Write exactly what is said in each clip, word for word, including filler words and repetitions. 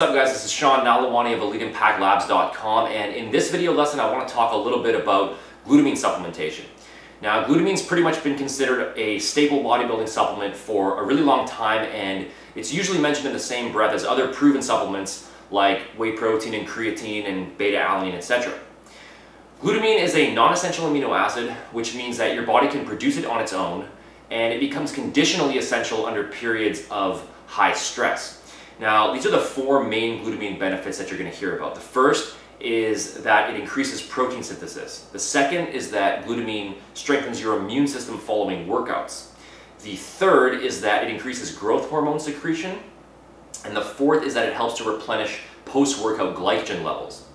What's up guys, this is Sean Nalewanyj of Elite Impact Labs dot com, and in this video lesson I want to talk a little bit about glutamine supplementation. Now glutamine's pretty much been considered a staple bodybuilding supplement for a really long time, and it's usually mentioned in the same breath as other proven supplements like whey protein and creatine and beta-alanine, et cetera. Glutamine is a non-essential amino acid, which means that your body can produce it on its own, and it becomes conditionally essential under periods of high stress. Now, these are the four main glutamine benefits that you're going to hear about. The first is that it increases protein synthesis. The second is that glutamine strengthens your immune system following workouts. The third is that it increases growth hormone secretion. And the fourth is that it helps to replenish post-workout glycogen levels.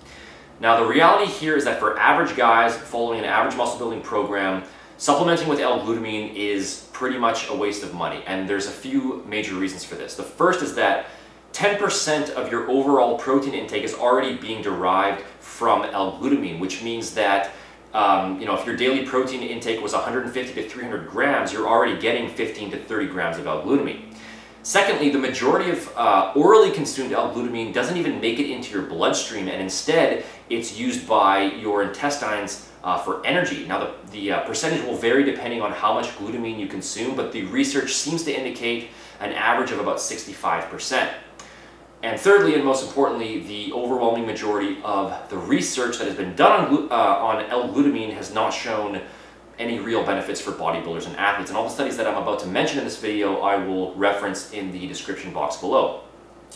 Now, the reality here is that for average guys following an average muscle building program, supplementing with L-glutamine is pretty much a waste of money. And there's a few major reasons for this. The first is that ten percent of your overall protein intake is already being derived from L-glutamine, which means that um, you know, if your daily protein intake was one hundred fifty to three hundred grams, you're already getting fifteen to thirty grams of L-glutamine. Secondly, the majority of uh, orally consumed L-glutamine doesn't even make it into your bloodstream, and instead it's used by your intestines uh, for energy. Now the, the uh, percentage will vary depending on how much glutamine you consume, but the research seems to indicate an average of about sixty-five percent. And thirdly, and most importantly, the overwhelming majority of the research that has been done on, uh, on L-glutamine has not shown any real benefits for bodybuilders and athletes. And all the studies that I'm about to mention in this video, I will reference in the description box below.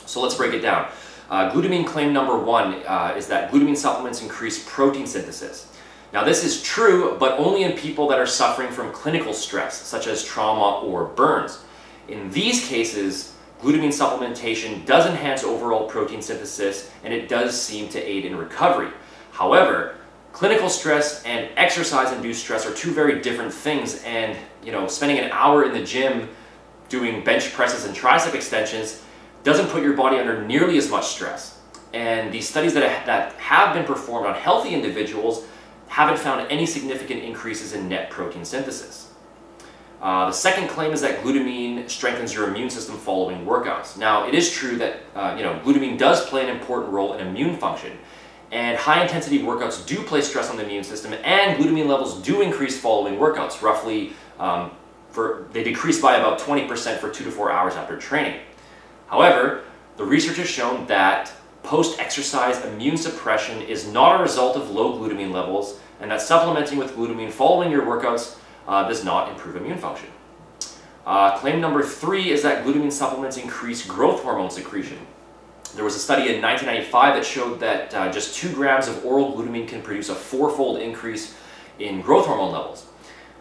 So let's break it down. Uh, glutamine claim number one uh, is that glutamine supplements increase protein synthesis. Now this is true, but only in people that are suffering from clinical stress, such as trauma or burns. In these cases, glutamine supplementation does enhance overall protein synthesis, and it does seem to aid in recovery. However, clinical stress and exercise-induced stress are two very different things, and you know, spending an hour in the gym doing bench presses and tricep extensions doesn't put your body under nearly as much stress. And the studies that, that have been performed on healthy individuals haven't found any significant increases in net protein synthesis. Uh, the second claim is that glutamine strengthens your immune system following workouts. Now, it is true that uh, you know, glutamine does play an important role in immune function, and high-intensity workouts do place stress on the immune system, and glutamine levels do increase following workouts. Roughly, um, for, they decrease by about twenty percent for two to four hours after training. However, the research has shown that post-exercise immune suppression is not a result of low glutamine levels, and that supplementing with glutamine following your workouts Uh, does not improve immune function. Uh, claim number three is that glutamine supplements increase growth hormone secretion. There was a study in nineteen ninety-five that showed that uh, just two grams of oral glutamine can produce a four-fold increase in growth hormone levels.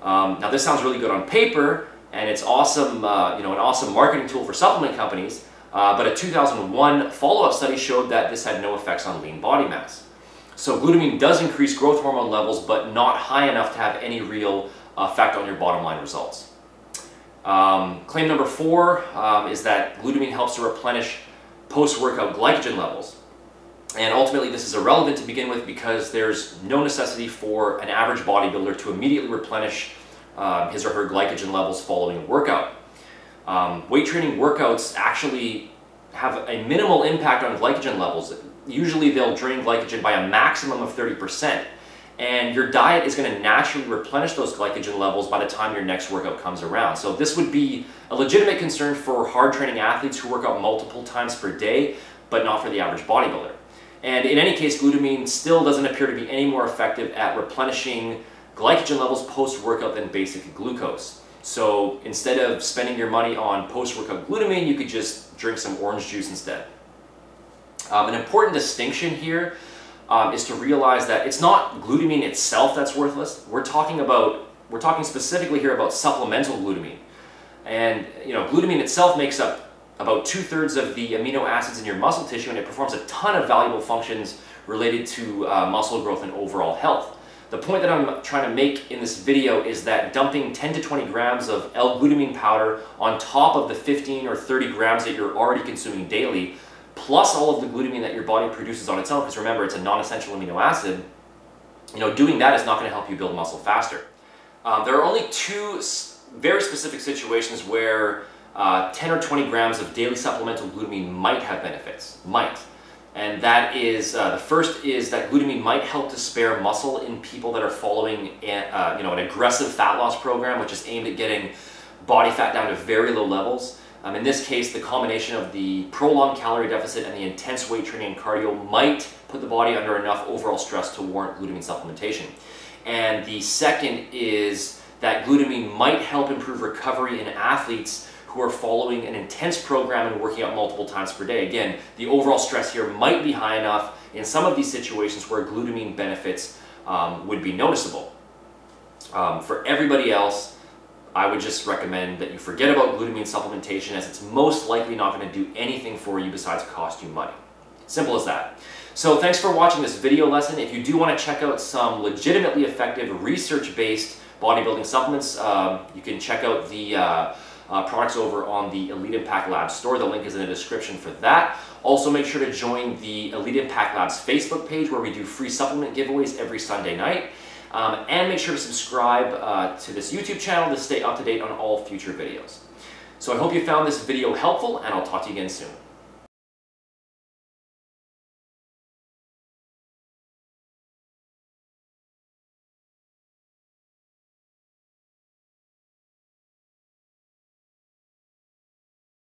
Um, now this sounds really good on paper, and it's awesome, uh, you know, an awesome marketing tool for supplement companies, uh, but a two thousand one follow-up study showed that this had no effects on lean body mass. So glutamine does increase growth hormone levels, but not high enough to have any real effect on your bottom line results. Um, claim number four um, is that glutamine helps to replenish post-workout glycogen levels. And ultimately this is irrelevant to begin with, because there's no necessity for an average bodybuilder to immediately replenish um, his or her glycogen levels following a workout. Um, weight training workouts actually have a minimal impact on glycogen levels. Usually they'll drain glycogen by a maximum of thirty percent. And your diet is going to naturally replenish those glycogen levels by the time your next workout comes around. So this would be a legitimate concern for hard training athletes who work out multiple times per day, but not for the average bodybuilder. And in any case, glutamine still doesn't appear to be any more effective at replenishing glycogen levels post-workout than basic glucose. So instead of spending your money on post-workout glutamine, you could just drink some orange juice instead. Um, an important distinction here Um, is to realize that it's not glutamine itself that's worthless. We're talking about, we're talking specifically here about supplemental glutamine. And you know, glutamine itself makes up about two-thirds of the amino acids in your muscle tissue, and it performs a ton of valuable functions related to uh, muscle growth and overall health. The point that I'm trying to make in this video is that dumping ten to twenty grams of L-glutamine powder on top of the fifteen or thirty grams that you're already consuming daily, plus all of the glutamine that your body produces on its own, because remember, it's a non-essential amino acid, you know, doing that is not going to help you build muscle faster. Um, there are only two very specific situations where uh, ten or twenty grams of daily supplemental glutamine might have benefits, might. And that is, uh, the first is that glutamine might help to spare muscle in people that are following a, uh, you know, an aggressive fat loss program, which is aimed at getting body fat down to very low levels. Um, in this case, the combination of the prolonged calorie deficit and the intense weight training and cardio might put the body under enough overall stress to warrant glutamine supplementation. And the second is that glutamine might help improve recovery in athletes who are following an intense program and working out multiple times per day. Again, the overall stress here might be high enough in some of these situations where glutamine benefits um, would be noticeable. Um, for everybody else, I would just recommend that you forget about glutamine supplementation, as it's most likely not going to do anything for you besides cost you money. Simple as that. So thanks for watching this video lesson. If you do want to check out some legitimately effective research-based bodybuilding supplements, um, you can check out the uh, uh, products over on the Elite Impact Labs store. The link is in the description for that. Also, make sure to join the Elite Impact Labs Facebook page, where we do free supplement giveaways every Sunday night. Um, and make sure to subscribe uh, to this YouTube channel to stay up to date on all future videos. So I hope you found this video helpful, and I'll talk to you again soon.